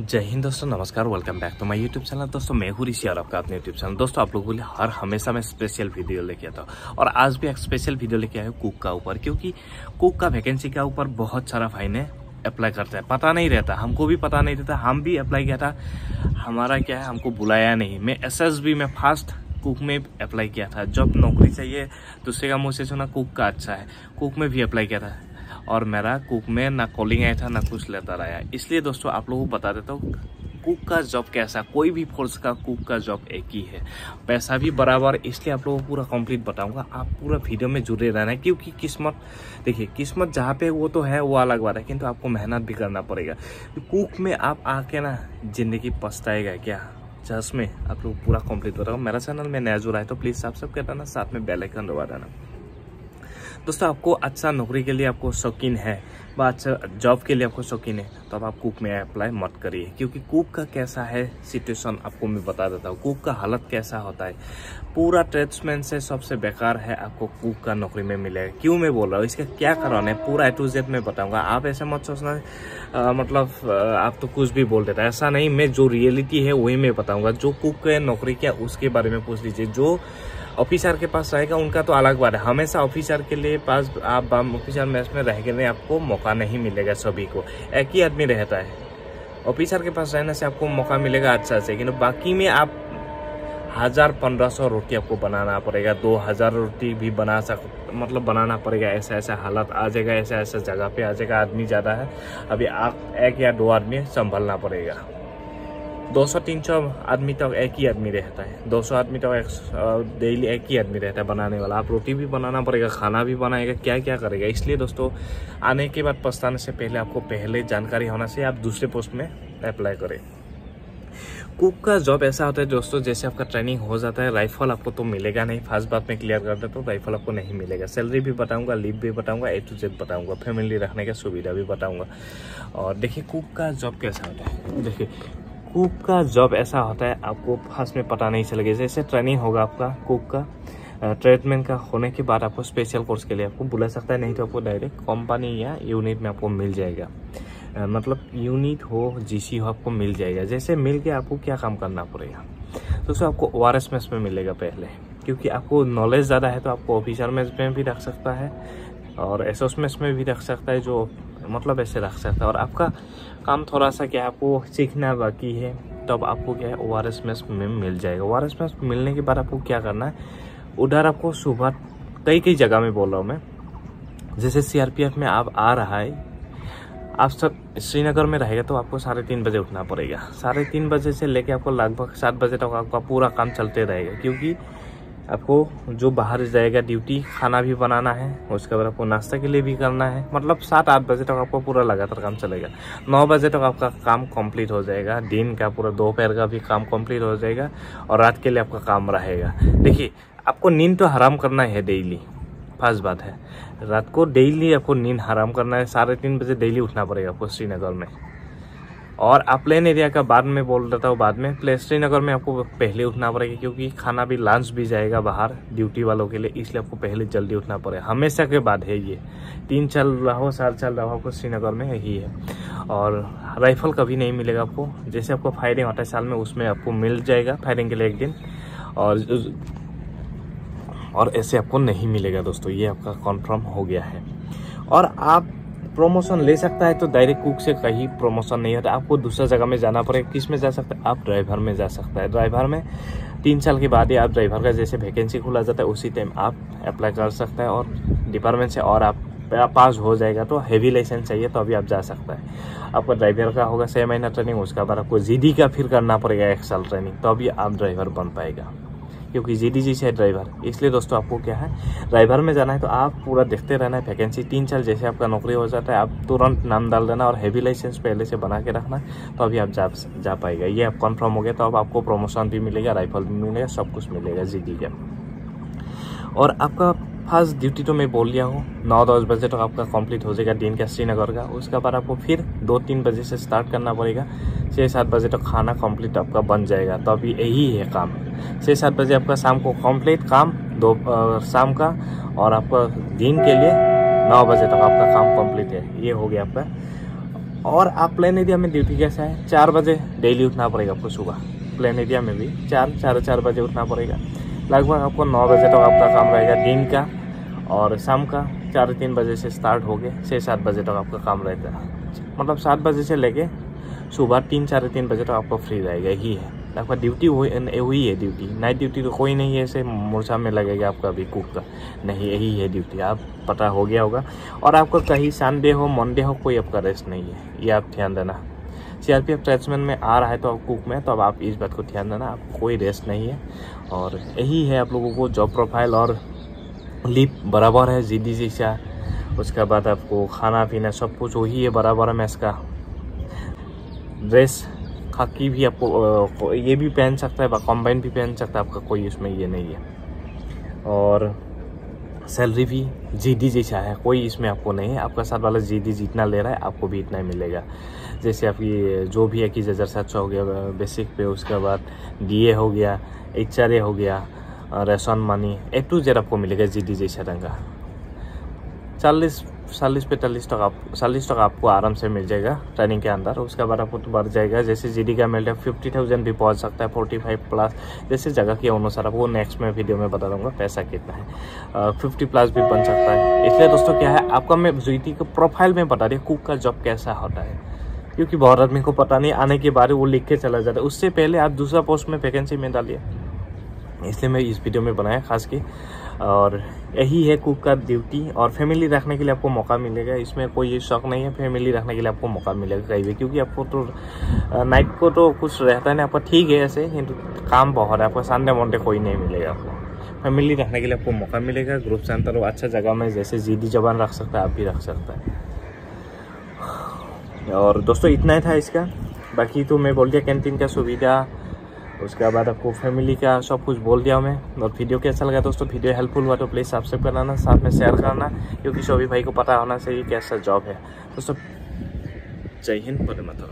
जय हिंद दोस्तों, नमस्कार। Welcome back to my YouTube channel. दोस्तों मैं हूं ऋषि और आपका अपने यूट्यूब चैनल। दोस्तों आप लोगों के लिए हर हमेशा मैं स्पेशल वीडियो लेके आता हूं और आज भी एक स्पेशल वीडियो लेके आया हूं कुक का ऊपर, क्योंकि कुक का वैकेंसी के ऊपर बहुत सारा भाई ने अप्लाई करता है, पता नहीं रहता, हमको भी पता नहीं रहता। हम भी अप्लाई किया था, हमारा क्या है, हमको बुलाया नहीं। मैं SSB में फर्स्ट कुक में अप्लाई किया था। जब नौकरी चाहिए दूसरे का मुँह से सुना कुक का अच्छा है, कुक में भी अप्लाई किया था और मेरा कुक में ना कॉलिंग आया था ना कुछ लेटर आया। इसलिए दोस्तों आप लोगों को बता देता हूँ कुक का जॉब कैसा, कोई भी फोर्स का कुक का जॉब एक ही है, पैसा भी बराबर। इसलिए आप लोगों को पूरा कंप्लीट बताऊंगा, आप पूरा वीडियो में जुड़े रहना है, क्योंकि किस्मत देखिए, किस्मत जहाँ पे वो तो है, वो अलग बात है, किंतु आपको मेहनत भी करना पड़ेगा। कुक में आप आके ना जिंदगी पछताएगा क्या, जस्ट में आप लोग पूरा कंप्लीट बताऊँ। मेरा चैनल में नया जुड़ा है तो प्लीज़ सब्सक्राइब कर देना, साथ में बेल आइकन दबा देना। दोस्तों आपको अच्छा नौकरी के लिए आपको शौकीन है व अच्छा जॉब के लिए आपको शौकीन है तो आप कुक में अप्लाई मत करिए, क्योंकि कुक का कैसा है सिचुएशन आपको मैं बता देता हूँ। कुक का हालत कैसा होता है, पूरा ट्रेड्समैन से सबसे बेकार है, आपको कुक का नौकरी में मिलेगा। क्यों मैं बोल रहा हूँ, इसका क्या कारण है, पूरा A to Z मैं बताऊँगा। आप ऐसा मत सोचना आप तो कुछ भी बोल देता है, ऐसा नहीं। मैं जो रियलिटी है वही मैं बताऊँगा। जो कुक के नौकरी क्या उसके बारे में पूछ लीजिए, जो ऑफिसर के पास रहेगा उनका तो अलग बात है। हमेशा ऑफिसर के लिए पास आप ऑफिसर मैच में रह गए आपको मौका नहीं मिलेगा, सभी को एक ही आदमी रहता है। ऑफिसर के पास रहने से आपको मौका मिलेगा अच्छा से, लेकिन बाकी में आप 1000-1500 रोटी आपको बनाना पड़ेगा, 2000 रोटी भी बनाना पड़ेगा। ऐसा ऐसा हालत आ जाएगा, ऐसा ऐसा जगह पे आ जाएगा, आदमी ज़्यादा है, अभी आप 1 या 2 आदमी संभालना पड़ेगा। 200-300 आदमी तक एक ही आदमी रहता है, 200 आदमी तक डेली एक ही आदमी रहता है बनाने वाला। आप रोटी भी बनाना पड़ेगा, खाना भी बनाएगा, क्या क्या करेगा। इसलिए दोस्तों आने के बाद पछताने से पहले आपको पहले जानकारी होना चाहिए, आप दूसरे पोस्ट में अप्लाई करें। कुक का जॉब ऐसा होता है दोस्तों, जैसे आपका ट्रेनिंग हो जाता है, राइफल आपको तो मिलेगा नहीं, फर्स्ट बात में क्लियर कर देता हूँ, राइफल आपको नहीं मिलेगा। सैलरी भी बताऊंगा, लीव भी बताऊंगा, A to Z बताऊंगा, फैमिली रखने का सुविधा भी बताऊंगा। और देखिए कुक का जॉब कैसा होता है। देखिए कुक का जॉब ऐसा होता है, आपको फर्स्ट में पता नहीं चलेगा। जैसे ट्रेनिंग होगा आपका कुक का, ट्रीटमेंट का होने के बाद आपको स्पेशल कोर्स के लिए आपको बुला सकता है, नहीं तो आपको डायरेक्ट कंपनी या यूनिट में आपको मिल जाएगा। यूनिट हो, GC हो, आपको मिल जाएगा। जैसे मिल के आपको क्या काम करना पड़ेगा, दोस्तों आपको ORS मैच में मिलेगा पहले, क्योंकि आपको नॉलेज ज़्यादा है तो आपको ऑफिसर मैच में भी रख सकता है और एसोस मैच में भी रख सकता है, जो ऐसे रख सकता है। और आपका काम थोड़ा सा क्या है, आपको सीखना बाकी है, तब आपको क्या है ORS मैच में मिल जाएगा। ORS मैच मिलने के बाद आपको क्या करना है, उधर आपको सुबह कई जगह में बोल रहा हूँ मैं, जैसे CRPF में आप आ रहा है, आप सब श्रीनगर में रहेगा तो आपको 3:30 बजे उठना पड़ेगा। 3:30 बजे से लेकर आपको लगभग 7 बजे तक आपका पूरा काम चलते रहेगा, क्योंकि आपको जो बाहर जाएगा ड्यूटी, खाना भी बनाना है, उसके बाद आपको नाश्ता के लिए भी करना है, 7-8 बजे तक आपको पूरा लगातार काम चलेगा। 9 बजे तक आपका काम कंप्लीट हो जाएगा, दिन का पूरा, दोपहर का भी काम कंप्लीट हो जाएगा और रात के लिए आपका काम रहेगा। देखिए आपको नींद तो हराम करना है डेली, फर्स्ट बात है, रात को डेली आपको नींद हराम करना है। 3:30 बजे डेली उठना पड़ेगा आपको श्रीनगर में। और आप प्लेन एरिया का बाद में बोल देता हूँ, बाद में प्लेन श्रीनगर में आपको पहले उठना पड़ेगा, क्योंकि खाना भी लंच भी जाएगा बाहर ड्यूटी वालों के लिए, इसलिए आपको पहले जल्दी उठना पड़ेगा। हमेशा के बाद है ये, 3 साल रहो आपको श्रीनगर में यही है। और राइफल कभी नहीं मिलेगा आपको, जैसे आपको फायरिंग होता है साल में, उसमें आपको मिल जाएगा फायरिंग के लिए एक दिन, और ऐसे आपको नहीं मिलेगा दोस्तों, ये आपका कन्फर्म हो गया है। और आप प्रोमोशन ले सकता है तो डायरेक्ट कुक से कहीं प्रोमोशन नहीं होता, आपको दूसरा जगह में जाना पड़ेगा। किस में जा सकता है, आप ड्राइवर में जा सकता है। ड्राइवर में 3 साल के बाद ही आप ड्राइवर का जैसे वैकेंसी खुला जाता है उसी टाइम आप अप्लाई कर सकते हैं और डिपार्टमेंट से, और आप पास हो जाएगा तो हैवी लाइसेंस चाहिए तो अभी आप जा सकता है। आपका ड्राइवर का होगा 6 महीना ट्रेनिंग, उसके बाद आपको GD का फिर करना पड़ेगा 1 साल ट्रेनिंग, तो अभी आप ड्राइवर बन पाएगा, क्योंकि GD से है ड्राइवर। इसलिए दोस्तों आपको क्या है ड्राइवर में जाना है तो आप पूरा देखते रहना है वैकेंसी। 3 साल जैसे आपका नौकरी हो जाता है आप तुरंत नाम डाल देना और हैवी लाइसेंस पहले से बना के रखना, तो अभी आप जा पाएगा। ये आप कन्फर्म हो गया, तो अब आपको प्रोमोशन भी मिलेगा, राइफल भी मिलेगा, सब कुछ मिलेगा GD का। और आपका फर्स्ट ड्यूटी तो मैं बोल लिया हूँ, 9-10 बजे तक आपका कंप्लीट हो जाएगा दिन का श्रीनगर का। उसके बाद आपको फिर 2-3 बजे से स्टार्ट करना पड़ेगा, 6-7 बजे तक खाना कंप्लीट आपका बन जाएगा, तो अभी यही है काम। 6-7 बजे आपका शाम को कंप्लीट काम, शाम का, और आपका दिन के लिए 9 बजे तक आपका काम कंप्लीट है। ये हो गया आपका और आप प्लेन एरिया में ड्यूटी कैसा है, 4 बजे डेली उठना पड़ेगा आपको। सुबह प्लेन एरिया में भी 4 साढ़े 4 बजे उठना पड़ेगा। लगभग आपको 9 बजे तक आपका काम रहेगा दिन का, और शाम का 4-3 बजे से स्टार्ट हो गए 6-7 बजे तक आपका काम रहता है। मतलब 7 बजे से लेके सुबह 3-3.5 बजे तक आपको फ्री रहेगा ही है। लगभग ड्यूटी हुई है, ड्यूटी नाइट ड्यूटी तो कोई नहीं है, ऐसे मोर्चा में लगेगा आपका अभी कुक का नहीं, यही है ड्यूटी, आप पता हो गया होगा। और आपको कहीं संडे हो मंडे हो कोई आपका रेस्ट नहीं है, ये आप ध्यान देना। CRPF ट्रेट्समेंट में आ रहा है तो आप कुक में, तो आप इस बात को ध्यान देना, आपको कोई रेस्ट नहीं है। और यही है आप लोगों को जॉब प्रोफाइल और लीप बराबर है जीडी जैसा, उसके बाद आपको खाना पीना सब कुछ वही है बराबर है। मैं इसका ड्रेस खाकी भी आपको ये भी पहन सकता है, कॉम्बाइन भी पहन सकता है, आपका कोई उसमें ये नहीं है। और सैलरी भी जीडी जैसा है, कोई इसमें आपको नहीं है, आपका साथ वाला जीडी जितना ले रहा है आपको भी इतना ही मिलेगा। जैसे आपकी जो भी है कि 1700 हो गया बेसिक पे, उसके बाद डीए हो गया, HRA हो गया, ration money A to Z आपको मिलेगा जीडी जैसा रंगा। 40-45 तक आप 40 तक आपको आराम से मिल जाएगा ट्रेनिंग के अंदर। उसके बाद आपको तो बढ़ जाएगा, जैसे जीडी का मिल रहा है 50,000 भी पहुँच सकता है, 45+ जैसे जगह के अनुसार। आपको नेक्स्ट में वीडियो में बता दूंगा पैसा कितना है, 50+ भी बन सकता है। इसलिए दोस्तों क्या है आपका, मैं जीडी के प्रोफाइल में बता रही हूँ कुक का जॉब कैसा होता है, क्योंकि बहुत आदमी को पता नहीं, आने के बारे वो लिख के चला जाता है। उससे पहले आप दूसरा पोस्ट में वैकेंसी में डालिए, इसलिए मैं इस वीडियो में बनाया खास के। और यही है कुक का ड्यूटी, और फैमिली रखने के लिए आपको मौका मिलेगा, इसमें कोई ये शौक नहीं है। फैमिली रखने के लिए आपको मौका मिलेगा कहीं भी, क्योंकि आपको तो नाइट को तो कुछ रहता है ना आपका, ठीक है ऐसे किंतु काम बहुत है आपका, संडे मंडे कोई नहीं मिलेगा आपको। फैमिली रखने के लिए आपको मौका मिलेगा ग्रुप सेंटर और अच्छा जगह में, जैसे जीडी जवान रख सकता है आप भी रख सकता है। और दोस्तों इतना ही था इसका, बाकी तो मैं बोल दिया कैंटीन का सुविधा, उसके बाद आपको फैमिली का सब कुछ बोल दिया मैं। और वीडियो कैसा लगा दोस्तों, वीडियो हेल्पफुल हुआ तो प्लीज़ सब्सक्राइब कराना, साथ में शेयर कराना, क्योंकि सभी भाई को पता होना चाहिए कैसा जॉब है दोस्तों। जय हिंद, वंदे मातरम।